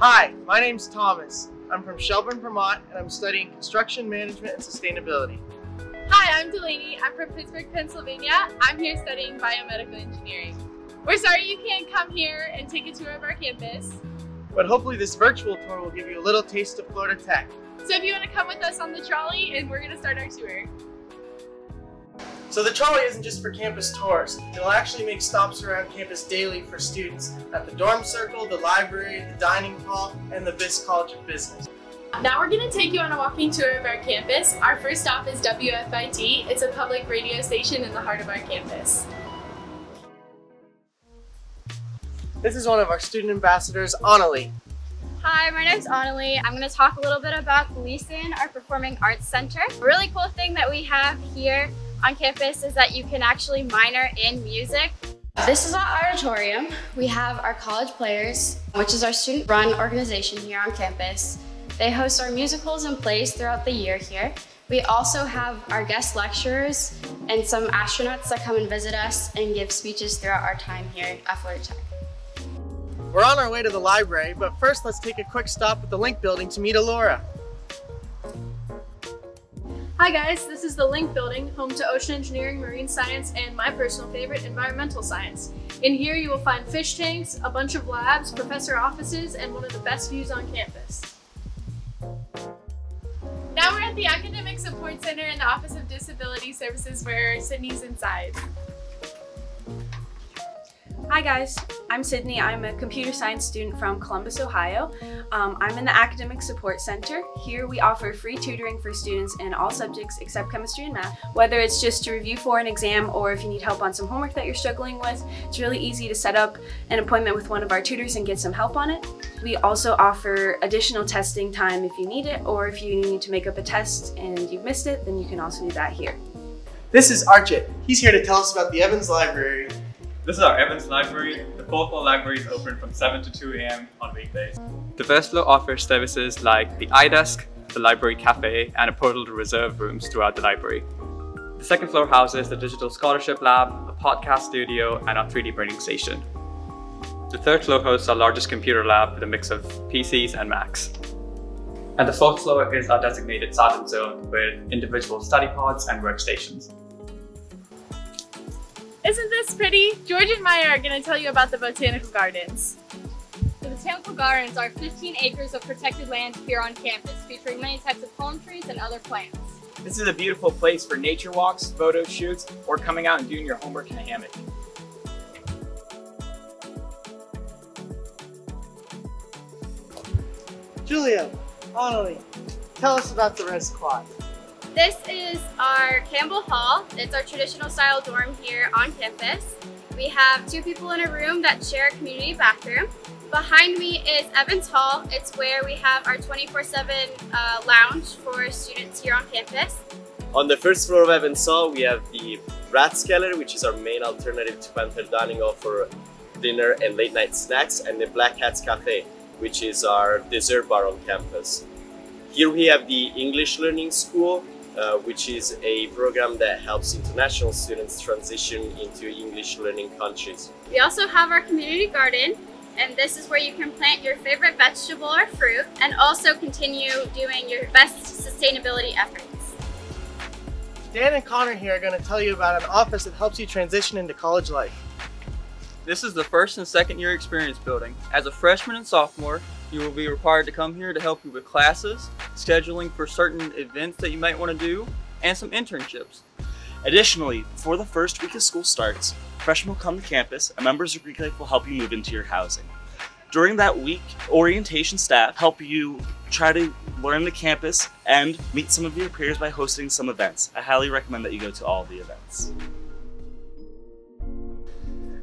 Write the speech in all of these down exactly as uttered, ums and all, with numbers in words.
Hi, my name's Thomas. I'm from Shelburne, Vermont, and I'm studying construction management and sustainability. Hi, I'm Delaney. I'm from Pittsburgh, Pennsylvania. I'm here studying biomedical engineering. We're sorry you can't come here and take a tour of our campus, but hopefully this virtual tour will give you a little taste of Florida Tech. So if you want to come with us on the trolley, and we're going to start our tour. So the trolley isn't just for campus tours. It'll actually make stops around campus daily for students at the dorm circle, the library, the dining hall, and the B I S College of Business. Now we're going to take you on a walking tour of our campus. Our first stop is W F I T. It's a public radio station in the heart of our campus. This is one of our student ambassadors, Annalie. Hi, my name's Annalie. I'm going to talk a little bit about Gleason, our Performing Arts Center. A really cool thing that we have here on campus is that you can actually minor in music. This is our auditorium. We have our College Players, which is our student-run organization here on campus. They host our musicals and plays throughout the year here. We also have our guest lecturers and some astronauts that come and visit us and give speeches throughout our time here at Florida Tech. We're on our way to the library, but first let's take a quick stop at the Link Building to meet Alora. Hi guys, this is the Link Building, home to ocean engineering, marine science, and my personal favorite, environmental science. In here you will find fish tanks, a bunch of labs, professor offices, and one of the best views on campus. Now we're at the Academic Support Center in the Office of Disability Services where Sydney's inside. Hi guys, I'm Sydney. I'm a computer science student from Columbus, Ohio. Um, I'm in the Academic Support Center. Here we offer free tutoring for students in all subjects except chemistry and math. Whether it's just to review for an exam or if you need help on some homework that you're struggling with, it's really easy to set up an appointment with one of our tutors and get some help on it. We also offer additional testing time if you need it, or if you need to make up a test and you've missed it, then you can also do that here. This is Archit. He's here to tell us about the Evans Library. This is our Evans Library. The fourth floor library is open from seven to two A M on weekdays. The first floor offers services like the iDesk, the library cafe, and a portal to reserve rooms throughout the library. The second floor houses the digital scholarship lab, a podcast studio, and our three D printing station. The third floor hosts our largest computer lab with a mix of P Cs and Macs. And the fourth floor is our designated silent zone with individual study pods and workstations. Isn't this pretty? George and Maya are going to tell you about the Botanical Gardens. The Botanical Gardens are fifteen acres of protected land here on campus, featuring many types of palm trees and other plants. This is a beautiful place for nature walks, photo shoots, or coming out and doing your homework in a hammock. Julia, Annalie, tell us about the Red Squad. This is our Campbell Hall. It's our traditional style dorm here on campus. We have two people in a room that share a community bathroom. Behind me is Evans Hall. It's where we have our twenty-four seven uh, lounge for students here on campus. On the first floor of Evans Hall, we have the Rats Cellar, which is our main alternative to Panther Dining Hall for dinner and late night snacks, and the Black Hats Cafe, which is our dessert bar on campus. Here we have the English Learning School, Uh, which is a program that helps international students transition into English learning countries. We also have our community garden, and this is where you can plant your favorite vegetable or fruit and also continue doing your best sustainability efforts. Dan and Connor here are going to tell you about an office that helps you transition into college life. This is the first and second year experience building. As a freshman and sophomore, you will be required to come here to help you with classes, scheduling for certain events that you might want to do, and some internships. Additionally, before the first week of school starts, freshmen will come to campus and members of your clique will help you move into your housing. During that week, orientation staff help you try to learn the campus and meet some of your peers by hosting some events. I highly recommend that you go to all the events.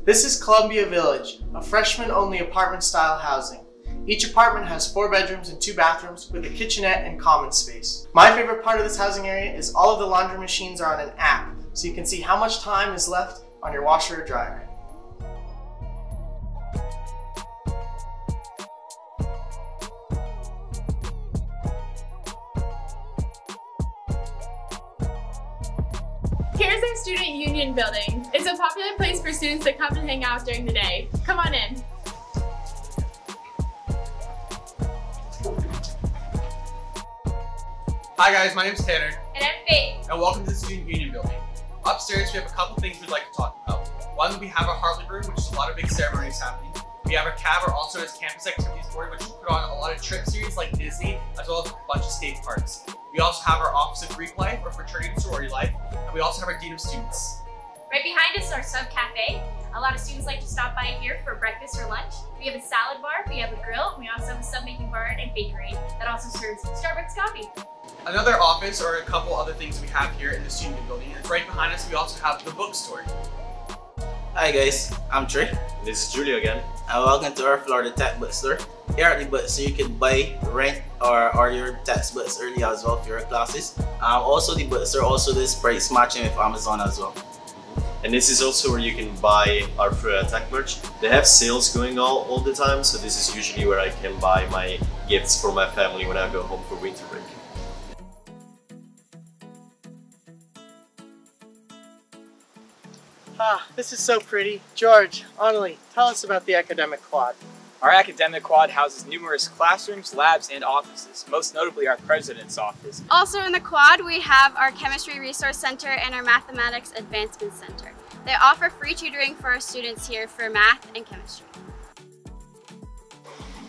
This is Columbia Village, a freshman-only apartment-style housing. Each apartment has four bedrooms and two bathrooms with a kitchenette and common space. My favorite part of this housing area is all of the laundry machines are on an app, so you can see how much time is left on your washer or dryer. Here's our Student Union Building. It's a popular place for students to come and hang out during the day. Come on in. Hi guys, my name's Tanner. And I'm Faith. And welcome to the Student Union Building. Upstairs we have a couple things we'd like to talk about. One, we have a Hartley Room, which is a lot of big ceremonies happening. We have a C A B, or also as Campus Activities Board, which put on a lot of trip series like Disney, as well as a bunch of state parks. We also have our Office of Greek Life, or Fraternity and Sorority Life, and we also have our Dean of Students. Right behind us is our sub cafe. A lot of students like to stop by here for breakfast or lunch. We have a salad bar, we have a grill, and we also have a sub making bar and bakery that also serves Starbucks coffee. Another office, or a couple other things we have here in the Student Union Building, and right behind us we also have the bookstore. Hi guys, I'm Trey. This is Julia again. And welcome to our Florida Tech Bookstore. Here at the bookstore, you can buy, rent, or order your textbooks early as well for your classes. Um, also, the bookstore also does price matching with Amazon as well. And this is also where you can buy our Florida Tech merch. They have sales going on all, all the time, so this is usually where I can buy my gifts for my family when I go home for winter break. Ah, this is so pretty. George, Annalie, tell us about the academic quad. Our academic quad houses numerous classrooms, labs, and offices, most notably our president's office. Also in the quad, we have our Chemistry Resource Center and our Mathematics Advancement Center. They offer free tutoring for our students here for math and chemistry.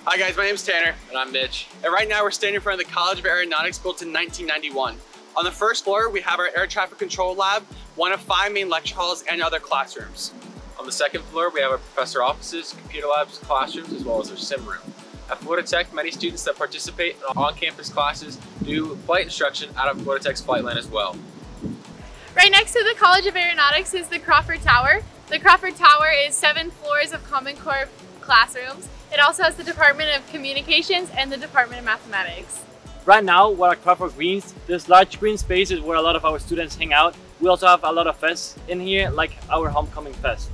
Hi guys, my name's Tanner. And I'm Mitch. And right now we're standing in front of the College of Aeronautics, built in nineteen ninety-one. On the first floor, we have our Air Traffic Control Lab, one of five main lecture halls, and other classrooms. On the second floor, we have our professor offices, computer labs, classrooms, as well as our sim room. At Florida Tech, many students that participate in on-campus classes do flight instruction out of Florida Tech's flight line as well. Right next to the College of Aeronautics is the Crawford Tower. The Crawford Tower is seven floors of Common Core classrooms. It also has the Department of Communications and the Department of Mathematics. Right now, we're at Crawford Greens. This large green space is where a lot of our students hang out. We also have a lot of fests in here, like our Homecoming Fest.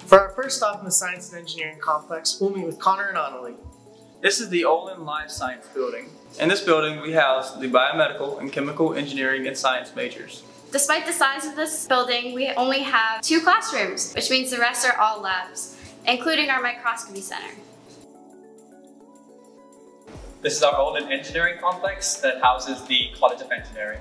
For our first stop in the Science and Engineering Complex, we'll meet with Connor and Annalie. This is the Olin Life Science Building. In this building, we house the Biomedical and Chemical Engineering and Science majors. Despite the size of this building, we only have two classrooms, which means the rest are all labs, including our microscopy center. This is our Olin Engineering Complex that houses the College of Engineering.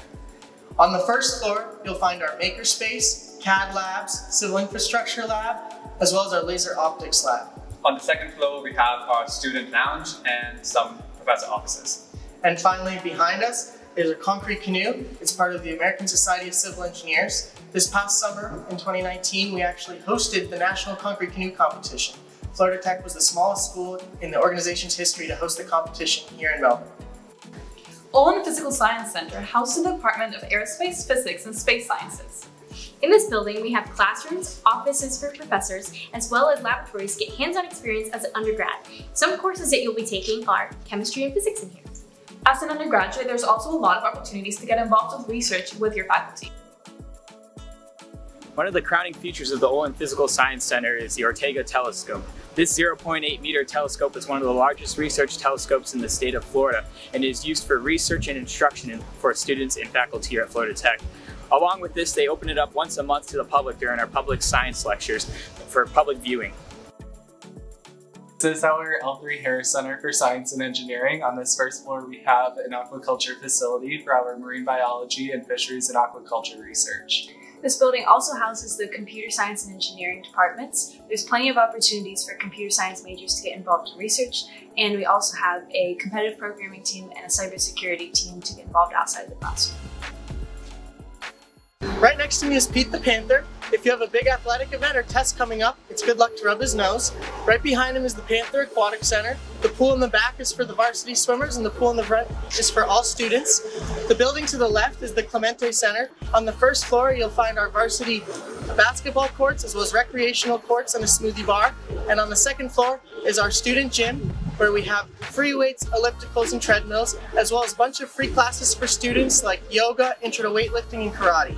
On the first floor, you'll find our Makerspace, C A D Labs, Civil Infrastructure Lab, as well as our Laser Optics Lab. On the second floor, we have our Student Lounge and some professor offices. And finally, behind us is our Concrete Canoe. It's part of the American Society of Civil Engineers. This past summer, in twenty nineteen, we actually hosted the National Concrete Canoe Competition. Florida Tech was the smallest school in the organization's history to host the competition here in Melbourne. Olin Physical Science Center houses the Department of Aerospace, Physics, and Space Sciences. In this building, we have classrooms, offices for professors, as well as laboratories to get hands-on experience as an undergrad. Some courses that you'll be taking are chemistry and physics in here. As an undergraduate, there's also a lot of opportunities to get involved with research with your faculty. One of the crowning features of the Olin Physical Science Center is the Ortega Telescope. This zero point eight meter telescope is one of the largest research telescopes in the state of Florida and is used for research and instruction for students and faculty here at Florida Tech. Along with this, they open it up once a month to the public during our public science lectures for public viewing. This is our L three Harris Center for Science and Engineering. On this first floor, we have an aquaculture facility for our marine biology and fisheries and aquaculture research. This building also houses the computer science and engineering departments. There's plenty of opportunities for computer science majors to get involved in research, and we also have a competitive programming team and a cybersecurity team to get involved outside the classroom. Right next to me is Pete the Panther. If you have a big athletic event or test coming up, it's good luck to rub his nose. Right behind him is the Panther Aquatic Center. The pool in the back is for the varsity swimmers and the pool in the front is for all students. The building to the left is the Clemente Center. On the first floor, you'll find our varsity basketball courts as well as recreational courts and a smoothie bar. And on the second floor is our student gym, where we have free weights, ellipticals, and treadmills, as well as a bunch of free classes for students like yoga, intro to weightlifting, and karate.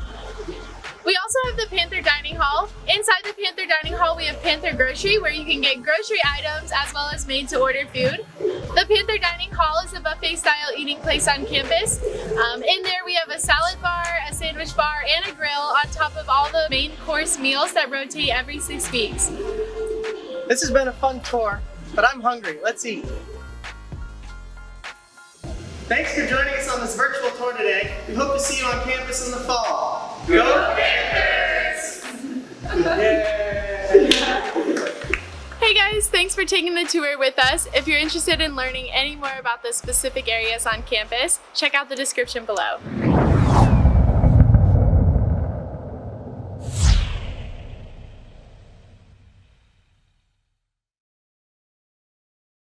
We also have the Panther Dining Hall. Inside the Panther Dining Hall, we have Panther Grocery, where you can get grocery items as well as made-to-order food. The Panther Dining Hall is a buffet-style eating place on campus. Um, in there, we have a salad bar, a sandwich bar, and a grill on top of all the main course meals that rotate every six weeks. This has been a fun tour, but I'm hungry. Let's eat. Thanks for joining us on this virtual tour today. We hope to see you on campus in the fall. Go Panthers! Hey guys, thanks for taking the tour with us. If you're interested in learning any more about the specific areas on campus, check out the description below.